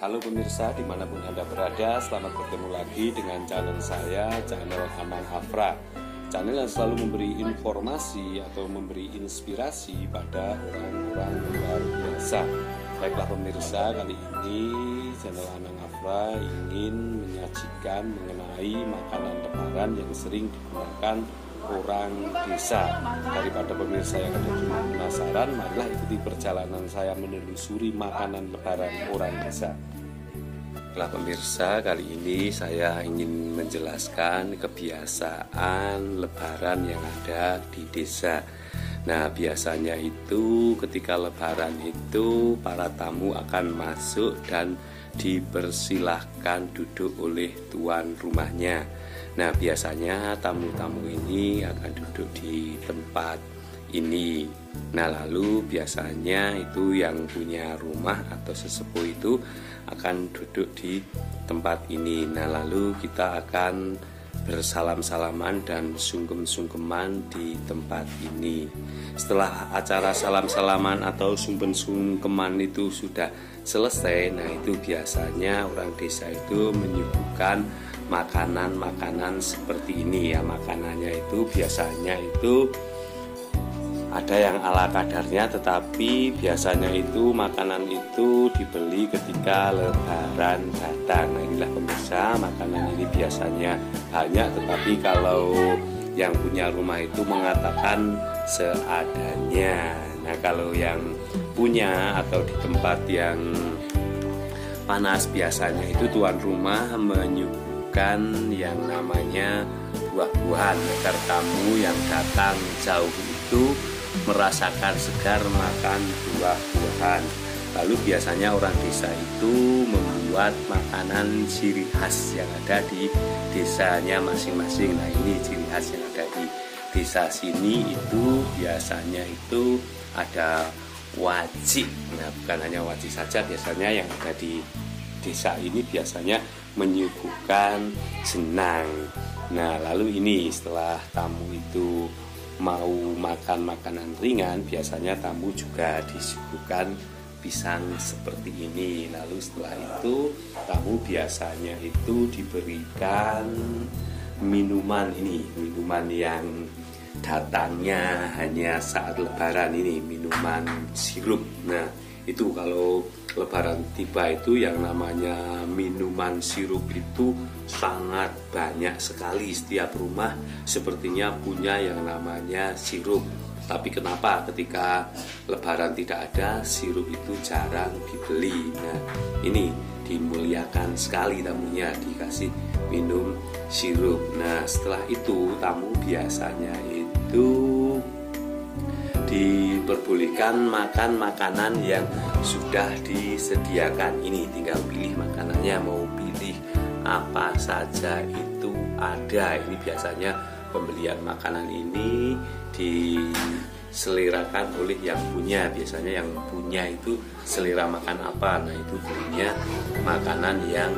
Halo pemirsa dimanapun Anda berada, selamat bertemu lagi dengan channel saya, channel Anang Afra. Channel yang selalu memberi informasi atau memberi inspirasi pada orang-orang luar biasa. Baiklah pemirsa, kali ini channel Anang Afra ingin menyajikan mengenai makanan lebaran yang sering digunakan orang desa. Daripada pemirsa yang ada di penasaran, marilah ikuti perjalanan saya menelusuri makanan lebaran orang desa. Nah pemirsa, kali ini saya ingin menjelaskan kebiasaan lebaran yang ada di desa. Nah biasanya itu ketika lebaran itu para tamu akan masuk dan dipersilahkan duduk oleh tuan rumahnya. Nah biasanya tamu-tamu ini akan duduk di tempat ini. Nah lalu biasanya itu yang punya rumah atau sesepuh itu akan duduk di tempat ini. Nah lalu kita akan bersalam-salaman dan sungkem-sungkeman di tempat ini. Setelah acara salam-salaman atau sungkem-sungkeman itu sudah selesai, nah itu biasanya orang desa itu menyuguhkan makanan-makanan seperti ini ya. Makanannya itu biasanya itu ada yang ala kadarnya, tetapi biasanya itu makanan itu dibeli ketika lebaran datang. Nah inilah pemirsa, makanan ini biasanya banyak, tetapi kalau yang punya rumah itu mengatakan seadanya. Nah kalau yang punya atau di tempat yang panas biasanya itu tuan rumah menyuguhkan yang namanya buah-buahan agar tamu yang datang jauh itu merasakan segar makan buah-buahan. Lalu biasanya orang desa itu membuat makanan ciri khas yang ada di desanya masing-masing. Nah ini ciri khas yang ada di desa sini itu biasanya itu ada wajik. Nah bukan hanya wajik saja, biasanya yang ada di desa ini biasanya menyuguhkan jenang. Nah lalu ini setelah tamu itu mau makan makanan ringan, biasanya tamu juga disuguhkan pisang seperti ini. Lalu setelah itu tamu biasanya itu diberikan minuman ini, minuman yang datangnya hanya saat lebaran ini, minuman sirup. Nah itu kalau lebaran tiba itu yang namanya minuman sirup itu sangat banyak sekali. Setiap rumah sepertinya punya yang namanya sirup. Tapi kenapa ketika lebaran tidak ada, sirup itu jarang dibeli. Nah ini dimuliakan sekali, tamunya dikasih minum sirup. Nah setelah itu tamu biasanya itu diperbolehkan makan makanan yang sudah disediakan ini. Tinggal pilih makanannya, mau pilih apa saja itu ada. Ini biasanya pembelian makanan ini diselerakan oleh yang punya. Biasanya yang punya itu selera makan apa, nah itu belinya makanan yang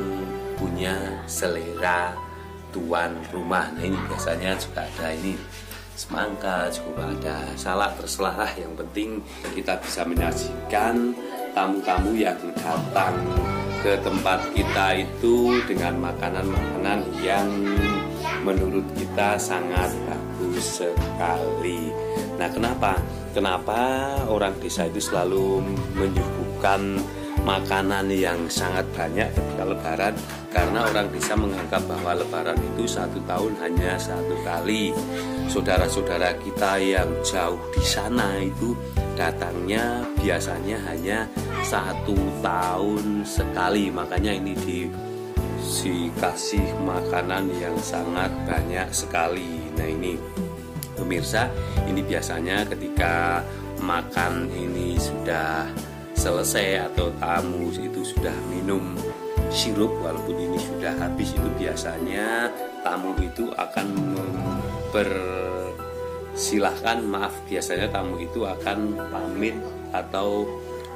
punya selera tuan rumah. Nah ini biasanya juga ada ini semangka, juga ada salak, terserah. Yang penting kita bisa menyajikan tamu-tamu yang datang ke tempat kita itu dengan makanan-makanan yang menurut kita sangat bagus sekali. Nah kenapa orang desa itu selalu menyuguhkan makanan yang sangat banyak ketika lebaran? Karena orang desa menganggap bahwa lebaran itu satu tahun hanya satu kali. Saudara-saudara kita yang jauh di sana itu datangnya biasanya hanya satu tahun sekali. Makanya ini dikasih makanan yang sangat banyak sekali. Nah ini pemirsa, ini biasanya ketika makan ini sudah selesai atau tamu itu sudah minum sirup walaupun ini sudah habis, itu biasanya tamu itu akan biasanya tamu itu akan pamit atau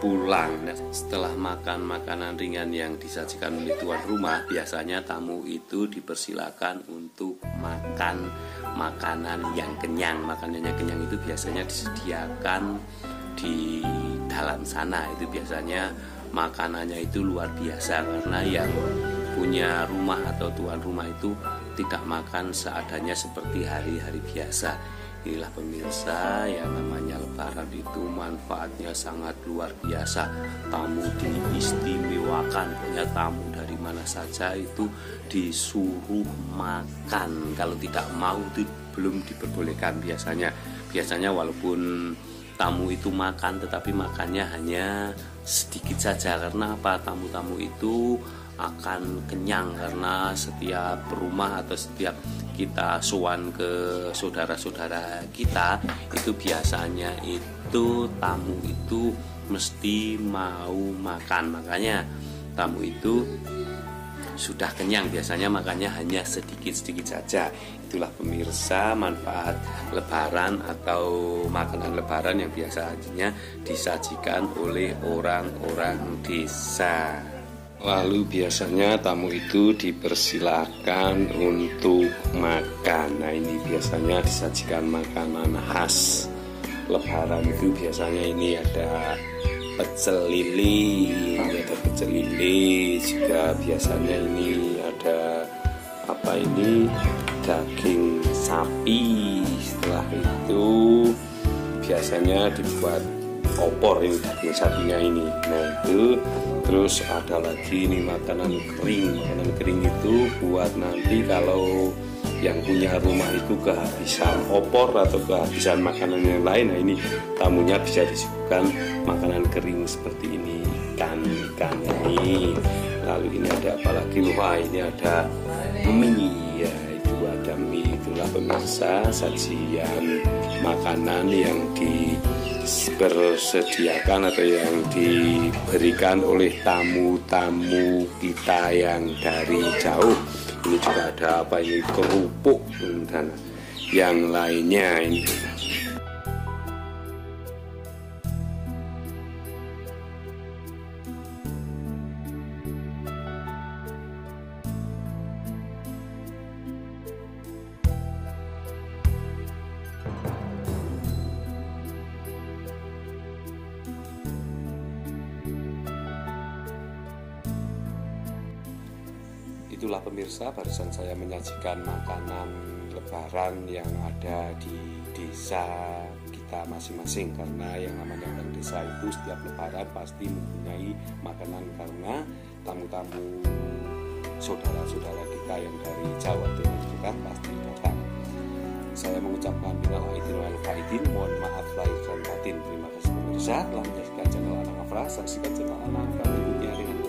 pulang. Nah, setelah makan makanan ringan yang disajikan oleh tuan rumah, biasanya tamu itu dipersilakan untuk makan makanan yang kenyang. Makanannya kenyang itu biasanya disediakan di dalam sana. Itu biasanya makanannya itu luar biasa, karena yang punya rumah atau tuan rumah itu tidak makan seadanya seperti hari-hari biasa. Inilah pemirsa, yang namanya lebaran itu manfaatnya sangat luar biasa. Tamu diistimewakan, punya tamu dari mana saja itu disuruh makan. Kalau tidak mau itu belum diperbolehkan biasanya. Biasanya walaupun tamu itu makan, tetapi makannya hanya sedikit saja. Karena apa? Tamu-tamu itu akan kenyang, karena setiap rumah atau setiap kita sowan ke saudara-saudara kita itu biasanya itu tamu itu mesti mau makan. Makanya tamu itu sudah kenyang biasanya makannya hanya sedikit-sedikit saja. Itulah pemirsa manfaat lebaran atau makanan lebaran yang biasanya disajikan oleh orang-orang desa. Lalu biasanya tamu itu dipersilakan untuk makan. Nah, ini biasanya disajikan makanan khas lebaran itu biasanya ini ada pecel lili, juga biasanya ini ada daging sapi. Setelah itu biasanya dibuat opor ini daging sapinya ini. Nah, itu terus ada lagi ini makanan kering. Makanan kering itu buat nanti kalau yang punya rumah itu kehabisan opor atau kehabisan makanan yang lain, nah ini tamunya bisa disuguhkan makanan kering seperti ini, ikan ini. Lalu ini ada apa lagi? Wah, ini ada mie ya, itu ada mie. Itulah pemirsa sajian makanan yang dipersediakan atau yang diberikan oleh tamu-tamu kita yang dari jauh. Ini juga ada apa ini, kerupuk dan yang lainnya ini. Itulah pemirsa, barusan saya menyajikan makanan lebaran yang ada di desa kita masing-masing, karena yang namanya orang desa itu setiap lebaran pasti mempunyai makanan, karena tamu-tamu saudara-saudara kita yang dari Jawa Timur kita pasti datang. Saya mengucapkan minal aidin wal faidin, mohon maaf lahir dan batin. Terima kasih pemirsa telah menyaksikan channel Anang Afra. Saksikan channel Anang Afra berikutnya dengan